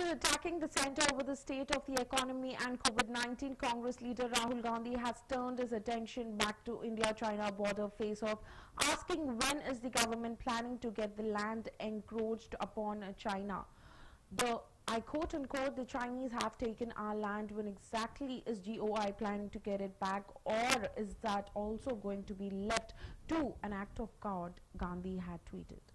After attacking the centre over the state of the economy and COVID-19, Congress leader Rahul Gandhi has turned his attention back to India-China border face-off, asking when is the government planning to get the land encroached upon China. I quote unquote, the Chinese have taken our land. When exactly is GOI planning to get it back, or is that also going to be left to an act of God? Gandhi had tweeted.